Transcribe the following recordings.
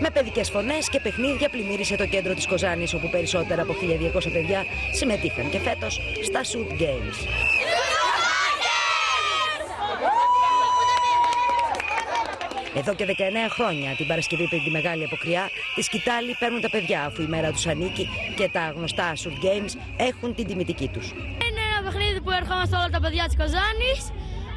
Με παιδικές φωνές και παιχνίδια πλημμύρισε το κέντρο της Κοζάνης, όπου περισσότερα από 1.200 παιδιά συμμετείχαν και φέτος στα Sourd Games. Εδώ και 19 χρόνια, την Παρασκευή πριν τη μεγάλη αποκριά, τη σκητάλη παίρνουν τα παιδιά, αφού η μέρα τους ανήκει και τα γνωστά Sourd Games έχουν την τιμητική τους. Είναι ένα παιχνίδι που ερχόμαστε όλα τα παιδιά της Κοζάνης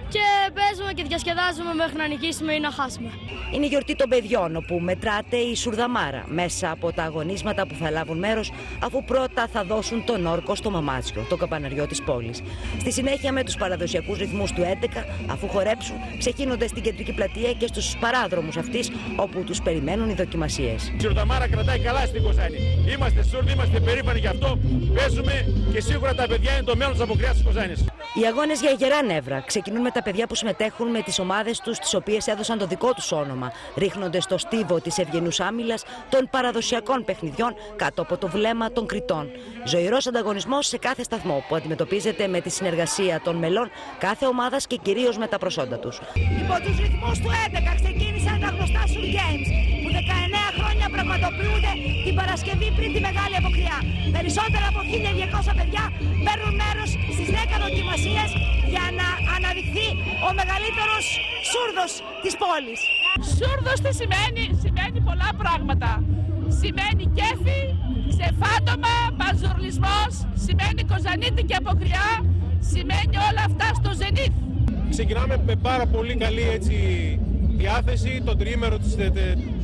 και παίζουμε και διασκεδάζουμε μέχρι να νικήσουμε ή να χάσουμε. Είναι η γιορτή των παιδιών, όπου μετράται η Σουρδαμάρα μέσα από τα αγωνίσματα που θα λάβουν μέρος, αφού πρώτα θα δώσουν τον όρκο στο μαμάτσιο, το καμπαναριό της πόλης. Στη συνέχεια, με τους παραδοσιακούς ρυθμούς του 11, αφού χορέψουν, ξεκινούνται στην κεντρική πλατεία και στους παράδρομους αυτής, όπου τους περιμένουν οι δοκιμασίες. Η Σουρδαμάρα κρατάει καλά στην Κοζάνη. Είμαστε Σούρδοι, είμαστε περήφανοι γι' αυτό. Παίζουμε και σίγουρα τα παιδιά είναι το μέλλον της αποκριάς της Κοζάνης. Οι αγώνες για γερά νεύρα ξεκινούν με τα παιδιά που συμμετέχουν με τις ομάδες τους, τις οποίες έδωσαν το δικό τους όνομα, ρίχνονται στο στίβο της ευγενούς άμυλας των παραδοσιακών παιχνιδιών κάτω από το βλέμμα των κριτών. Ζωηρός ανταγωνισμός σε κάθε σταθμό, που αντιμετωπίζεται με τη συνεργασία των μελών κάθε ομάδας και κυρίως με τα προσόντα τους. Υπό τους ρυθμούς του 11 ξεκίνησαν τα γνωστά Sourd Games, που 19 χρόνια πραγματοποιούνται την Παρασκευή πριν τη μεγάλη αποκριά. Περισσότερα από 1.200 παιδιά παίρνουν μέρος στις 10 δοκιμασίες για να αναδειχθεί ο μεγαλύτερος Σούρδος της πόλης. Σούρδος τι σημαίνει? Σημαίνει πολλά πράγματα. Σημαίνει κέφι, ξεφάντωμα, παζουρλισμός, σημαίνει κοζανίτικη αποκριά, σημαίνει όλα αυτά στο ζενίθ. Ξεκινάμε με πάρα πολύ καλή διάθεση, το τριήμερο,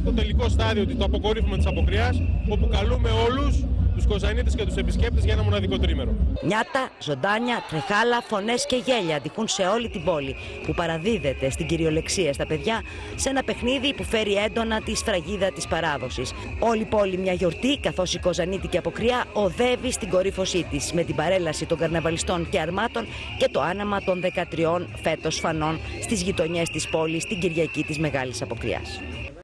το τελικό στάδιο, το αποκορύφωμα της αποκριάς, όπου καλούμε όλους τους Κοζανίτες και τους επισκέπτες για ένα μοναδικό τρίμερο. Νιάτα, ζωντάνια, τρεχάλα, φωνές και γέλια αντικούν σε όλη την πόλη, που παραδίδεται στην κυριολεξία στα παιδιά σε ένα παιχνίδι που φέρει έντονα τη σφραγίδα της παράδοσης. Όλη η πόλη μια γιορτή, καθώς η κοζανίτικη αποκριά οδεύει στην κορύφωσή της με την παρέλαση των καρναβαλιστών και αρμάτων και το άναμα των 13 φέτος φανών στις γειτονιές της πόλης την Κυριακή της Μεγάλης Αποκριάς.